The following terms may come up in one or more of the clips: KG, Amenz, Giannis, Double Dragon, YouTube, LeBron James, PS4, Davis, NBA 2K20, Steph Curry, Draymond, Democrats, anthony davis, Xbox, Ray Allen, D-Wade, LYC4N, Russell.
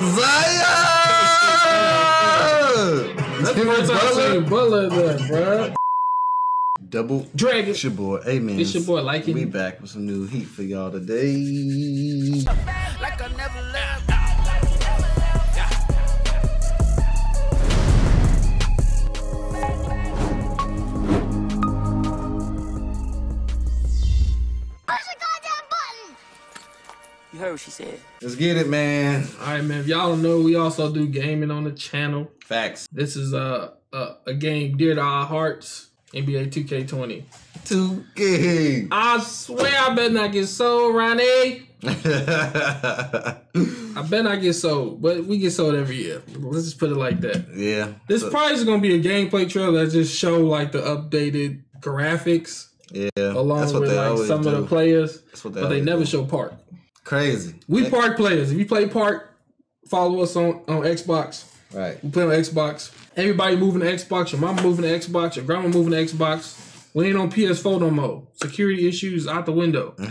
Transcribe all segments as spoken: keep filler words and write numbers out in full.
Zion! That's Butler there, bro. Double Dragon. It's your boy, Amenz. It's your boy, Lyc four n. We back with some new heat for y'all today. Like I never left. Heard what she said. Let's get it, man. All right, man. If y'all don't know, we also do gaming on the channel. Facts. This is a a, a game dear to our hearts. N B A two K twenty. two K. I swear, I better not get sold, Ronnie. I bet I get sold, but we get sold every year. Let's just put it like that. Yeah. This so. probably is gonna be a gameplay trailer that just show like the updated graphics. Yeah. Along that's what with they like some do. of the players, that's what they but they never do. show Park. Crazy. We Park players. If you play Park, follow us on, on Xbox. Right. We play on Xbox. Everybody moving to Xbox. Your mama moving to Xbox. Your grandma moving to Xbox. We ain't on P S four no more. Security issues out the window. We're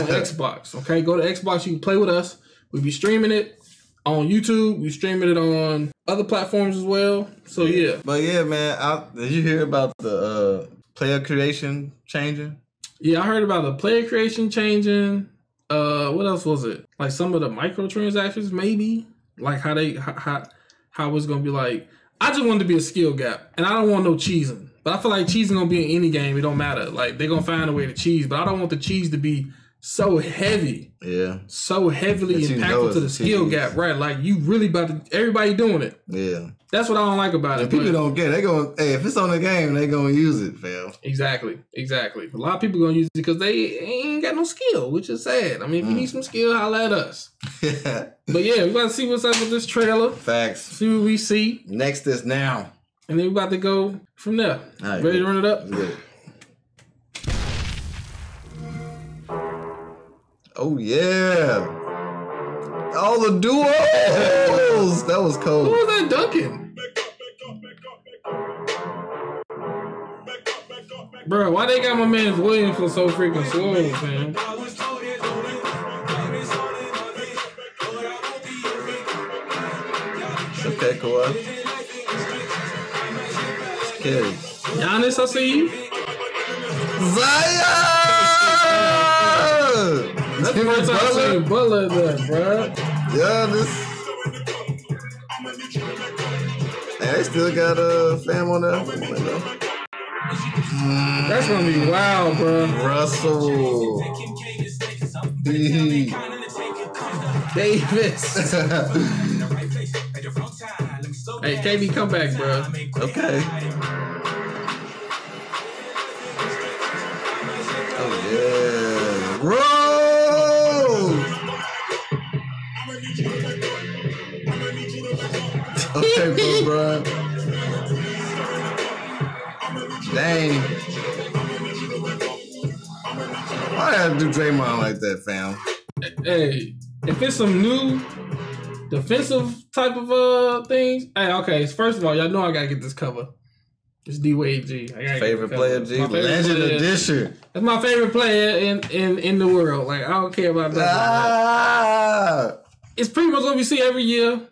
on Xbox. Okay? Go to Xbox. You can play with us. We be streaming it on YouTube. We streaming it on other platforms as well. So, yeah. But, yeah, man. I, did you hear about the uh, player creation changing? Yeah, I heard about the player creation changing. Uh, what else was it? Like some of the microtransactions, maybe. Like how they how how it's gonna be like. I just want to be a skill gap, and I don't want no cheesing. But I feel like cheesing gonna be in any game. It don't matter. Like they're gonna find a way to cheese, but I don't want the cheese to be so heavy. Yeah. So heavily impactful to the skill gap, right? Like you really about to everybody doing it. Yeah. That's what I don't like about it. People don't get it. They gonna hey, if it's on the game, they gonna use it, fam. Exactly, exactly. A lot of people gonna use it because they ain't got no skill, which is sad. I mean, if you mm. need some skill, holla at us. But yeah, we gotta see what's up with this trailer. Facts. See what we see. Next is now, and then we about to go from there. All right, ready to run it up? Yeah. Oh yeah. All the duos! That was cold. Who was that dunking? Bro, why they got my man's Williams for so freaking slow, man? Okay, cool. Okay. Giannis, I see you. Zion! That's my time to Butler there, bro. Yeah, this. Hey, they still got a fam on there. Mm. That's gonna be wild, bro. Russell. D Davis. Hey, K B, come back, bro. Okay. Oh yeah, bro. Okay, bro, bro. Dang. Why I have to do Draymond like that, fam? Hey, if it's some new defensive type of uh things, hey, okay. First of all, y'all know I gotta get this cover. It's D-Wade G. I gotta favorite get player G. Favorite Legend player. Edition. That's my favorite player in in in the world. Like I don't care about that. Ah. It's pretty much what we see every year.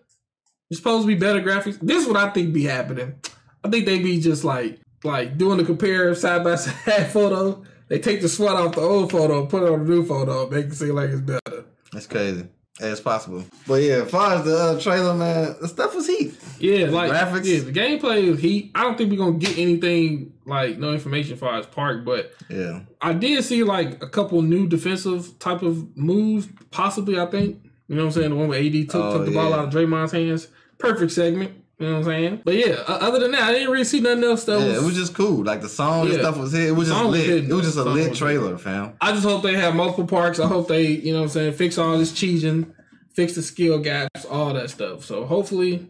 It's supposed to be better graphics. This is what I think be happening. I think they be just like like doing the compare side by side photo. They take the sweat off the old photo, put it on the new photo, make it seem like it's better. That's crazy. Yeah, it's possible. But yeah, as far as the uh, trailer, man, the stuff was heat. Yeah, like graphics. Yeah, the gameplay is heat. I don't think we're gonna get anything like no information as far as Park, but yeah, I did see like a couple new defensive type of moves, possibly. I think. You know what I'm saying? The one where A D took, oh, took the yeah. ball out of Draymond's hands. Perfect segment. You know what I'm saying? But yeah, other than that, I didn't really see nothing else that yeah, was... it was just cool. Like, the song yeah. and stuff was hit. It was just lit. Was it was just a song lit trailer, good. fam. I just hope they have multiple parks. I hope they, you know what I'm saying, fix all this cheesing, fix the skill gaps, all that stuff. So hopefully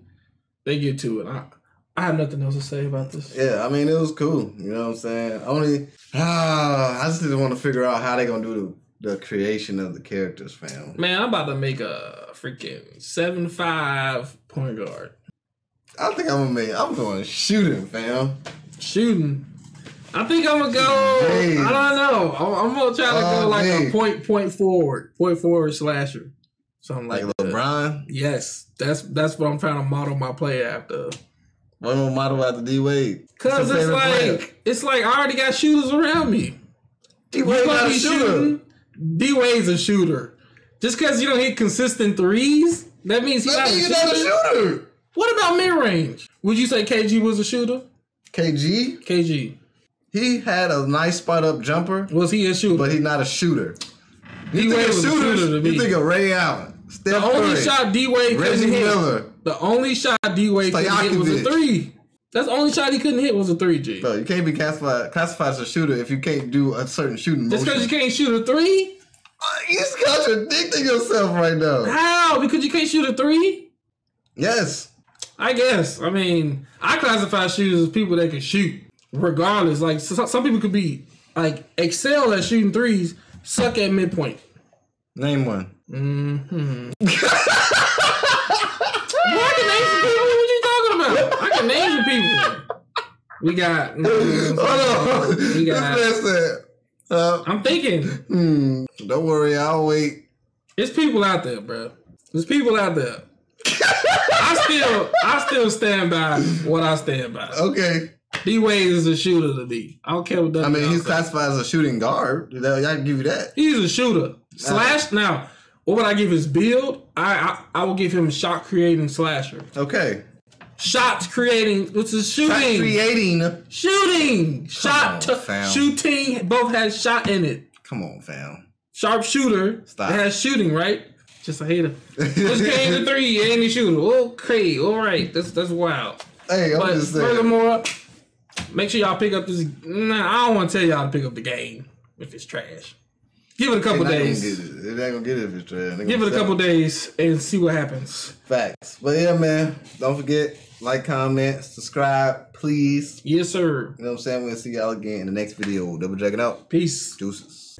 they get to it. I, I have nothing else to say about this. Yeah, I mean, it was cool. You know what I'm saying? Only... Ah, I just didn't want to figure out how they gonna do the... the creation of the characters, fam. Man, I'm about to make a freaking seven five point guard. I think I'm gonna make. I'm going shooting, fam. Shooting. I think I'm gonna go. Jeez. I don't know. I'm, I'm gonna try to oh, go like man. a point point forward, point forward slasher. Something like, like LeBron? That. Yes. That's that's what I'm trying to model my player after. Why don't model after D-Wade? Because it's like, player. it's like I already got shooters around me. D-Wade's not a shooter. D-Wade's a shooter. Just because you don't hit consistent threes, that means he's not, mean a, not shooter. a shooter. What about mid-range? Would you say K G was a shooter? K G? K G. He had a nice spot-up jumper. Was he a shooter? But he's not a shooter. D-Wade was shooters, a shooter to me. You think of Ray Allen. Steph the only Curry, shot D-Wade couldn't hit. Miller. The only shot D-Wade couldn't hit was a three. That's the only shot he couldn't hit was a three, G. Bro, you can't be classified, classified as a shooter if you can't do a certain shooting motion. Just because you can't shoot a three? You're contradicting yourself right now. How? Because you can't shoot a three? Yes. I guess. I mean, I classify shooters as people that can shoot. Regardless, like, so, some people could be, like, excel at shooting threes, suck at midpoint. Name one. Mm-hmm. Well, I can name some people. What you talking about? I can name some people. We got. No, Hold on. We got. That. Uh, I'm thinking. Hmm, don't worry, I'll wait. There's people out there, bro. There's people out there. I still, I still stand by what I stand by. Okay. D-Wade is a shooter to me. I don't care what that. I mean, he's classified as a shooting guard. I can give you that. He's a shooter. Slash uh, now. What would I give his build? I I, I will give him shot creating slasher. Okay. Shots creating, which is shooting. Shot creating. Shooting. Shot on, shooting. Both has shot in it. Come on, fam. Sharp shooter. Stop. It has shooting, right? Just a hater. Just came to three and he shooter. Okay, all right. That's that's wild. Hey, I'm but just saying. Furthermore, make sure y'all pick up this. Nah, I don't want to tell y'all to pick up the game if it's trash. Give it a couple days. They ain't gonna get it if it's trash. Give it a couple days and see what happens. Facts. But yeah, man, don't forget, like, comment, subscribe, please. Yes, sir. You know what I'm saying? We'll see y'all again in the next video. Double Dragon out. Peace. Deuces.